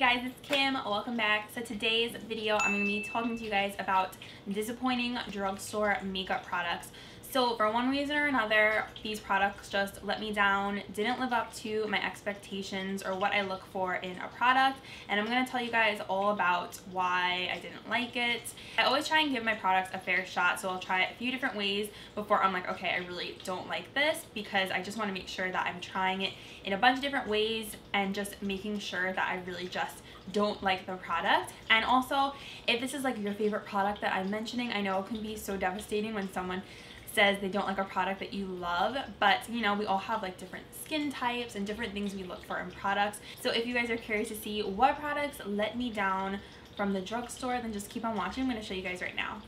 Guys, it's Kim. Welcome back. So today's video, I'm going to be talking to you guys about disappointing drugstore makeup products. So for one reason or another, these products just let me down, didn't live up to my expectations or what I look for in a product, and I'm going to tell you guys all about why I didn't like it. I always try and give my products a fair shot, so I'll try it a few different ways before I'm like, okay, I really don't like this, because I just want to make sure that I'm trying it in a bunch of different ways and just making sure that I really just don't like the product. And also, if this is like your favorite product that I'm mentioning, I know it can be so devastating when someone says they don't like a product that you love, but you know, we all have like different skin types and different things we look for in products. So if you guys are curious to see what products let me down from the drugstore, then just keep on watching. I'm going to show you guys right now.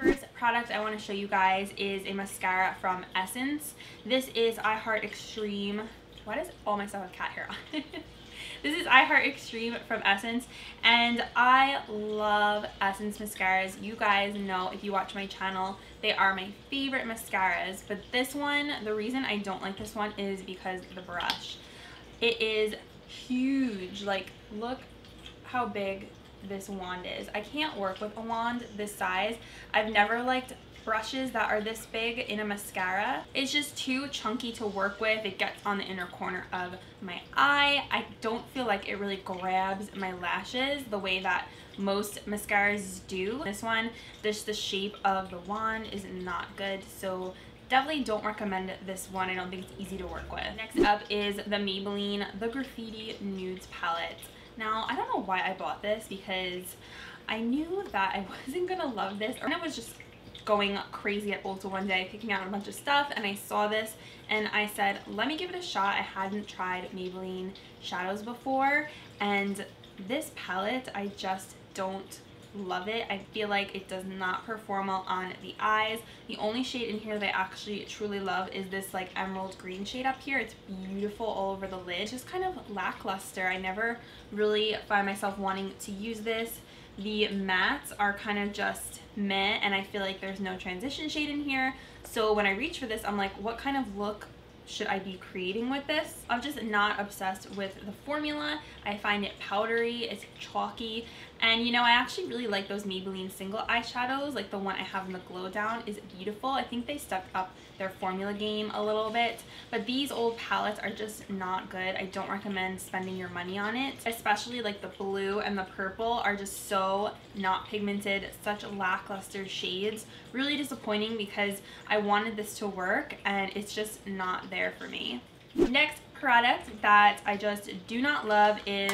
First product I want to show you guys is a mascara from Essence. This is I Heart Extreme. Why does all my stuff have cat hair on? This is I Heart Extreme from Essence, and I love Essence mascaras. You guys know, if you watch my channel, they are my favorite mascaras. But this one, the reason I don't like this one is because the brush. It is huge. Like, look how big this wand is. I can't work with a wand this size. I've never liked brushes that are this big in a mascara. It's just too chunky to work with. It gets on the inner corner of my eye. I don't feel like it really grabs my lashes the way that most mascaras do. This one, just the shape of the wand is not good, so definitely don't recommend this one. I don't think it's easy to work with. Next up is the Maybelline The Graffiti Nudes Palette. Now, I don't know why I bought this, because I knew that I wasn't gonna love this. And I was just going crazy at Ulta one day, picking out a bunch of stuff, and I saw this and I said, let me give it a shot. I hadn't tried Maybelline shadows before, and this palette, I just don't love it. I feel like it does not perform well on the eyes. The only shade in here that I actually truly love is this like emerald green shade up here. It's beautiful all over the lid. It's just kind of lackluster. I never really find myself wanting to use this. The mattes are kind of just meh, and I feel like there's no transition shade in here. So when I reach for this, I'm like, what kind of look should I be creating with this? I'm just not obsessed with the formula. I find it powdery, it's chalky, and you know, I actually really like those Maybelline single eyeshadows. Like the one I have in the glow down is beautiful. I think they stepped up their formula game a little bit, but these old palettes are just not good. I don't recommend spending your money on it, especially like the blue and the purple are just so not pigmented, such lackluster shades. Really disappointing, because I wanted this to work and it's just not there for me. Next product that I just do not love is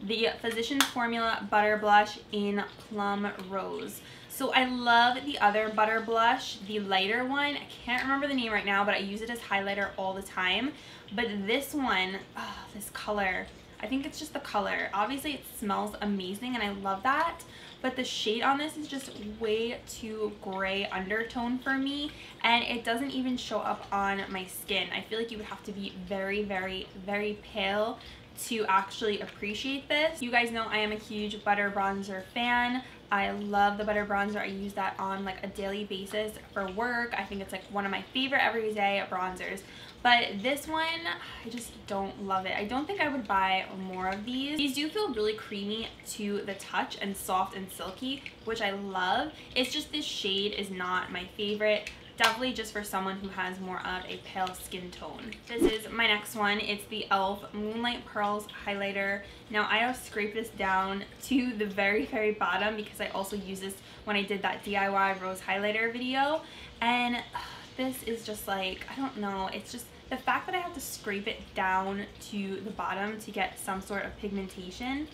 the Physicians Formula Butter Blush in Plum Rose. So I love the other butter blush, the lighter one. I can't remember the name right now, but I use it as highlighter all the time. But this one, oh, this color, I think it's just the color. Obviously it smells amazing and I love that, but the shade on this is just way too gray undertone for me, and it doesn't even show up on my skin. I feel like you would have to be very, very, very pale to actually appreciate this. You guys know I am a huge butter bronzer fan. I love the butter bronzer. I use that on like a daily basis for work. I think it's like one of my favorite everyday bronzers. But this one, I just don't love it. I don't think I would buy more of these. These do feel really creamy to the touch and soft and silky, which I love. It's just this shade is not my favorite. Definitely just for someone who has more of a pale skin tone. This is my next one. It's the ELF Moonlight Pearls Highlighter. Now, I have scraped this down to the very, very bottom, because I also use this when I did that DIY rose highlighter video. And this is just like, I don't know, it's just the fact that I have to scrape it down to the bottom to get some sort of pigmentation.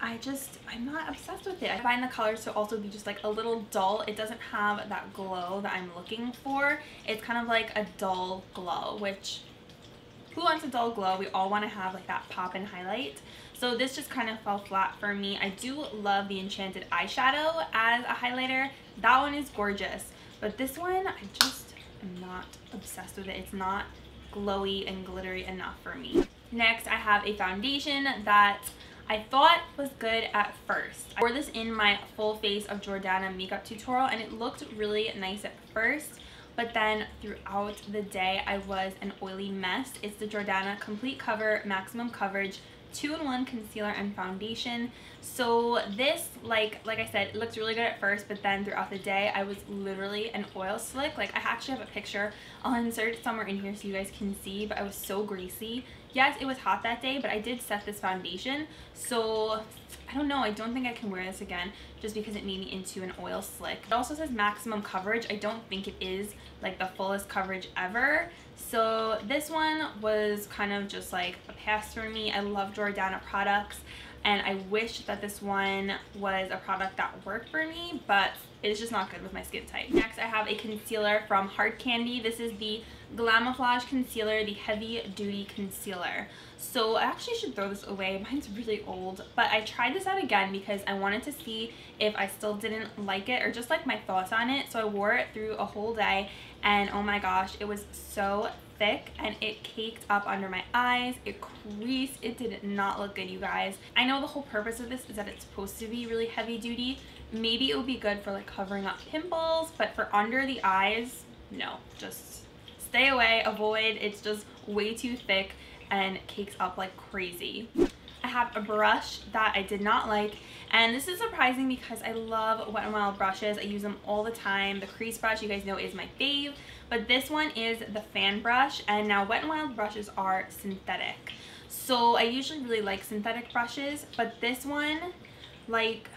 I'm not obsessed with it. I find the colors to also be just like a little dull. It doesn't have that glow that I'm looking for. It's kind of like a dull glow, which who wants a dull glow? We all want to have like that pop and highlight. So this just kind of fell flat for me. I do love the Enchanted eyeshadow as a highlighter. That one is gorgeous, but this one, I just am not obsessed with it. It's not glowy and glittery enough for me. Next, I have a foundation that I thought was good at first. I wore this in my full face of Jordana makeup tutorial, and it looked really nice at first, but then throughout the day I was an oily mess. It's the Jordana Complete Cover Maximum Coverage 2-in-1 concealer and foundation. So this, like I said, it looks really good at first, but then throughout the day I was literally an oil slick. Like, I actually have a picture, I'll insert it somewhere in here so you guys can see, but I was so greasy. Yes, it was hot that day, but I did set this foundation, so I don't know, I don't think I can wear this again just because it made me into an oil slick. It also says maximum coverage. I don't think it is like the fullest coverage ever. So this one was kind of just like a pass for me. I love Jordana products and I wish that this one was a product that worked for me, but it's just not good with my skin type. Next, I have a concealer from Hard Candy. This is the Glamouflage Concealer, the Heavy Duty Concealer. So I actually should throw this away. Mine's really old, but I tried this out again because I wanted to see if I still didn't like it or just like my thoughts on it. So I wore it through a whole day and oh my gosh, it was so thick and it caked up under my eyes. It creased. It did not look good, you guys. I know the whole purpose of this is that it's supposed to be really heavy duty. Maybe it would be good for like covering up pimples, but for under the eyes, no, just stay away, avoid. It's just way too thick and cakes up like crazy. I have a brush that I did not like, and this is surprising because I love Wet n Wild brushes. I use them all the time. The crease brush, you guys know, is my fave, but this one is the fan brush, and now Wet n Wild brushes are synthetic. So I usually really like synthetic brushes, but this one, like,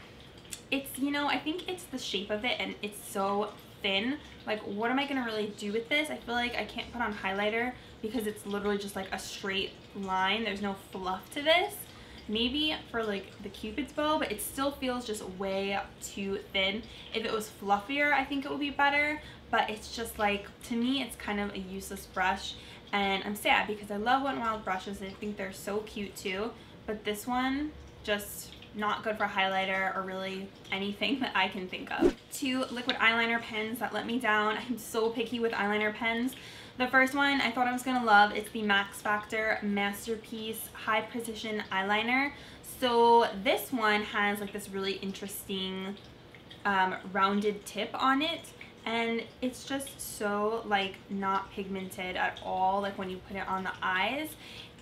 it's, you know, I think it's the shape of it and it's so thin. Like, what am I gonna really do with this? I feel like I can't put on highlighter because it's literally just like a straight line. There's no fluff to this. Maybe for like the Cupid's bow, but it still feels just way too thin. If it was fluffier, I think it would be better, but it's just like, to me, it's kind of a useless brush, and I'm sad because I love Wet n Wild brushes and I think they're so cute too, but this one just not good for highlighter or really anything that I can think of. Two liquid eyeliner pens that let me down. I'm so picky with eyeliner pens. The first one I thought I was gonna love. It's the Max Factor Masterpiece High Precision Eyeliner. So this one has like this really interesting rounded tip on it, and it's just so like not pigmented at all. Like when you put it on the eyes,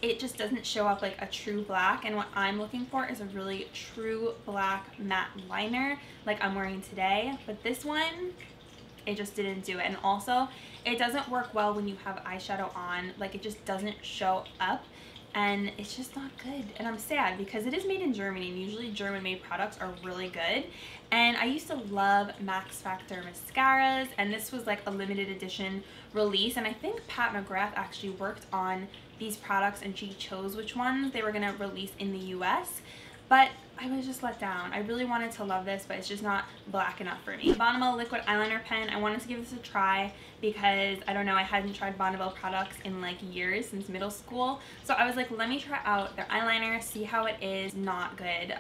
it just doesn't show up like a true black, and what I'm looking for is a really true black matte liner like I'm wearing today, but this one, it just didn't do it. And also, it doesn't work well when you have eyeshadow on. Like, it just doesn't show up and it's just not good, and I'm sad because it is made in Germany, and usually German made products are really good, and I used to love Max Factor mascaras, and this was like a limited edition release, and I think Pat McGrath actually worked on these products and she chose which ones they were going to release in the US, but I was just let down. I really wanted to love this, but it's just not black enough for me. Bonne Bell liquid eyeliner pen. I wanted to give this a try because, I don't know, I hadn't tried Bonne Bell products in like years, since middle school. So I was like, let me try out their eyeliner, see how it is. Not good.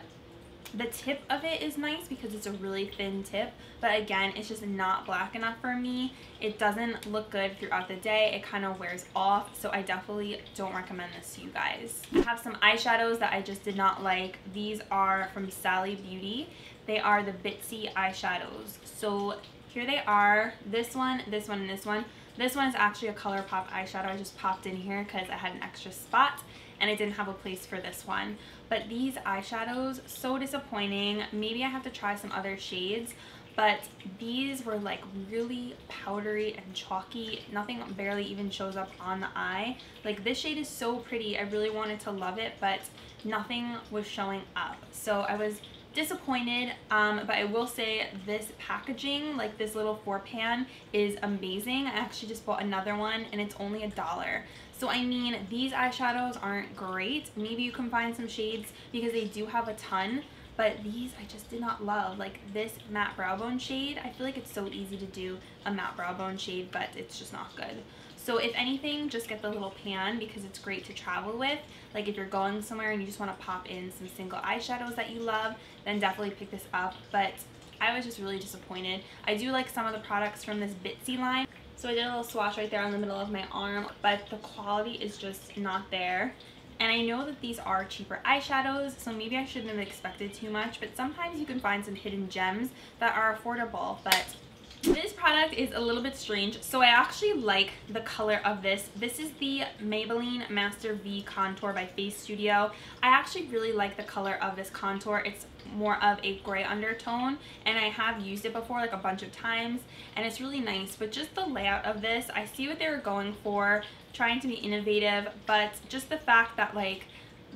The tip of it is nice because it's a really thin tip, but again, it's just not black enough for me. It doesn't look good throughout the day. It kind of wears off, so I definitely don't recommend this to you guys. I have some eyeshadows that I just did not like. These are from Sally Beauty. They are the Bitsy eyeshadows. So here they are. This one, this one, and this one. This one is actually a ColourPop eyeshadow. I just popped in here because I had an extra spot and I didn't have a place for this one. But these eyeshadows, so disappointing. Maybe I have to try some other shades, but these were like really powdery and chalky. Nothing barely even shows up on the eye. Like, this shade is so pretty. I really wanted to love it, but nothing was showing up. So I was disappointed, but I will say this packaging, like this little 4-pan, is amazing. I actually just bought another one and it's only $1. So I mean, these eyeshadows aren't great. Maybe you can find some shades because they do have a ton, but these I just did not love. Like this matte brow bone shade, I feel like it's so easy to do a matte brow bone shade, but it's just not good. So if anything, just get the little pan because it's great to travel with. Like if you're going somewhere and you just want to pop in some single eyeshadows that you love, then definitely pick this up. But I was just really disappointed. I do like some of the products from this Bitsy line. So I did a little swatch right there on the middle of my arm, but the quality is just not there. And I know that these are cheaper eyeshadows, so maybe I shouldn't have expected too much, but sometimes you can find some hidden gems that are affordable, but This product is a little bit strange, so I actually like the color of this. This is the Maybelline Master V Contour by Face Studio. I actually really like the color of this contour. It's more of a gray undertone, and I have used it before like a bunch of times, and it's really nice. But just the layout of this, I see what they were going for, trying to be innovative, but just the fact that like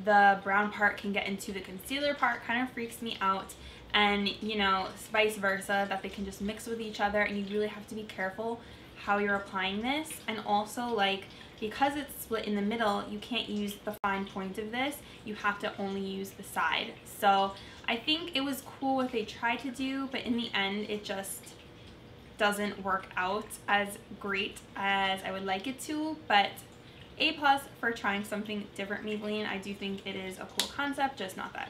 the brown part can get into the concealer part kind of freaks me out. And, you know, vice versa, that they can just mix with each other, and you really have to be careful how you're applying this. And also, like, because it's split in the middle, you can't use the fine point of this. You have to only use the side. So I think it was cool what they tried to do, but in the end, it just doesn't work out as great as I would like it to. But A+ for trying something different, Maybelline. I do think it is a cool concept, just not that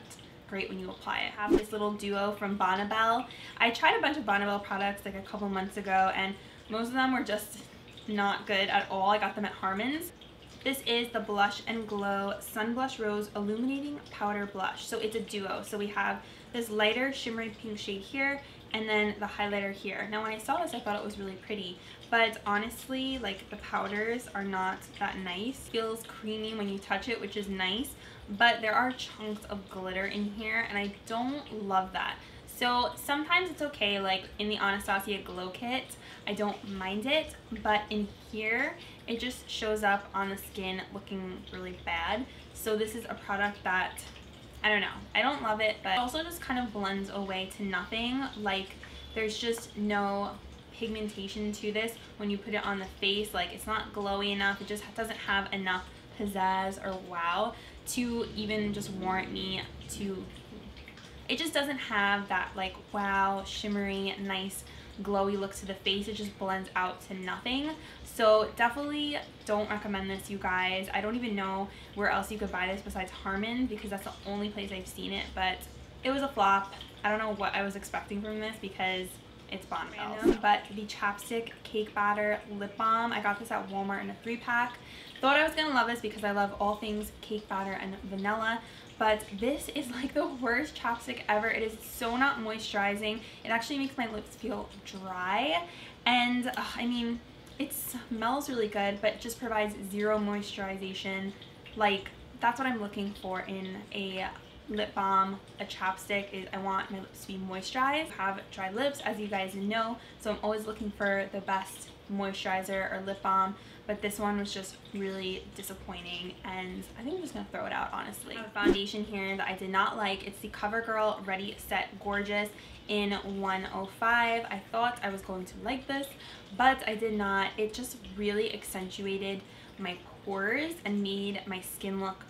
great when you apply it. I have this little duo from Bonne Bell. I tried a bunch of Bonne Bell products like a couple months ago, and most of them were just not good at all. I got them at Harman's. This is the Blush and Glow Sun Blush Rose Illuminating Powder Blush. So it's a duo. So we have this lighter shimmery pink shade here, and then the highlighter here. Now when I saw this, I thought it was really pretty, but honestly, like, the powders are not that nice. It feels creamy when you touch it, which is nice, but there are chunks of glitter in here, and I don't love that. So sometimes it's okay, like in the Anastasia Glow Kit, I don't mind it, but in here, it just shows up on the skin looking really bad. So this is a product that, I don't know, I don't love it, but it also just kind of blends away to nothing. Like, there's just no pigmentation to this when you put it on the face. Like, it's not glowy enough. It just doesn't have enough pizzazz or wow to even just warrant me to... It just doesn't have that, like, wow, shimmery, nice, glowy look to the face. It just blends out to nothing. So definitely don't recommend this, you guys. I don't even know where else you could buy this besides Harman, because that's the only place I've seen it, but it was a flop. I don't know what I was expecting from this because it's Bonne Bell. But the Chapstick Cake Batter Lip Balm, I got this at Walmart in a 3-pack. Thought I was gonna love this because I love all things cake batter and vanilla, but this is like the worst chapstick ever. It is so not moisturizing. It actually makes my lips feel dry, and I mean, it smells really good, but just provides zero moisturization. Like, that's what I'm looking for in a lip balm, a chapstick, is I want my lips to be moisturized. I have dry lips, as you guys know, so I'm always looking for the best moisturizer or lip balm, but this one was just really disappointing, and I think I'm just gonna throw it out, honestly. I have a foundation here that I did not like. It's the CoverGirl Ready Set Gorgeous in 105. I thought I was going to like this, but I did not. It just really accentuated my pores and made my skin look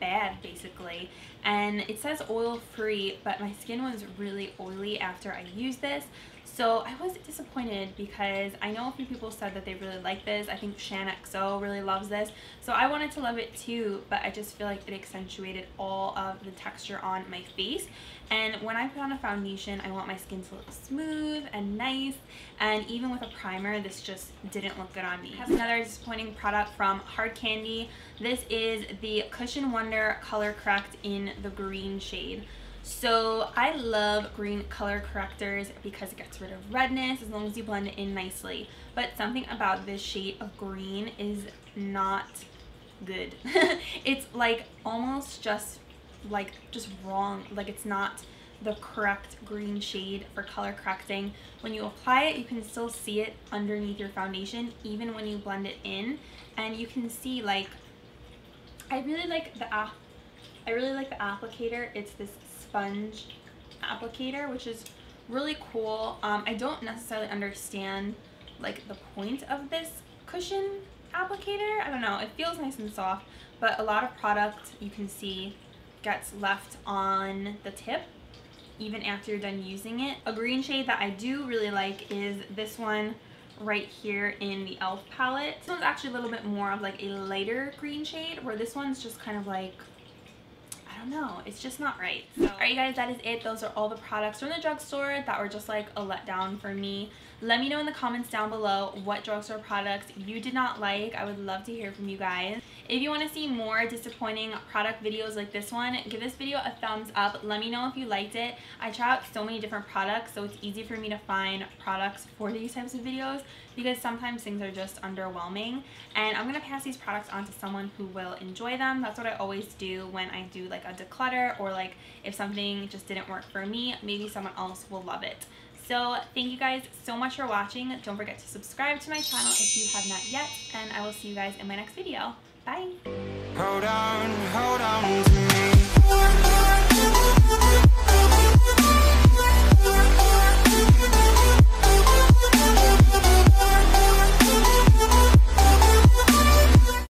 bad, basically. And it says oil free, but my skin was really oily after I used this. So I was disappointed because I know a few people said that they really like this. I think ShanXO really loves this. So I wanted to love it too, but I just feel like it accentuated all of the texture on my face. And when I put on a foundation, I want my skin to look smooth and nice. And even with a primer, this just didn't look good on me. I have another disappointing product from Hard Candy. This is the Cushion Wonder Color Correct in the green shade. So I love green color correctors because it gets rid of redness as long as you blend it in nicely. But something about this shade of green is not good. It's like almost just wrong. Like, it's not the correct green shade for color correcting. When you apply it, you can still see it underneath your foundation, even when you blend it in. And you can see, like, I really like the applicator. It's this sponge applicator, which is really cool. I don't necessarily understand, like, the point of this cushion applicator. I don't know, it feels nice and soft, but a lot of product, you can see, gets left on the tip even after you're done using it. A green shade that I do really like is this one right here in the ELF palette. This one's actually a little bit more of like a lighter green shade, where this one's just kind of like, I don't know, it's just not right. So, all right, you guys, that is it. Those are all the products from the drugstore that were just like a letdown for me. Let me know in the comments down below what drugstore products you did not like. I would love to hear from you guys. If you want to see more disappointing product videos like this one, give this video a thumbs up. Let me know if you liked it. I try out so many different products, so it's easy for me to find products for these types of videos because sometimes things are just underwhelming. And I'm going to pass these products on to someone who will enjoy them. That's what I always do when I do like a declutter, or like if something just didn't work for me, maybe someone else will love it. So thank you guys so much for watching. Don't forget to subscribe to my channel if you have not yet, and I will see you guys in my next video. Bye. Hold on, hold on.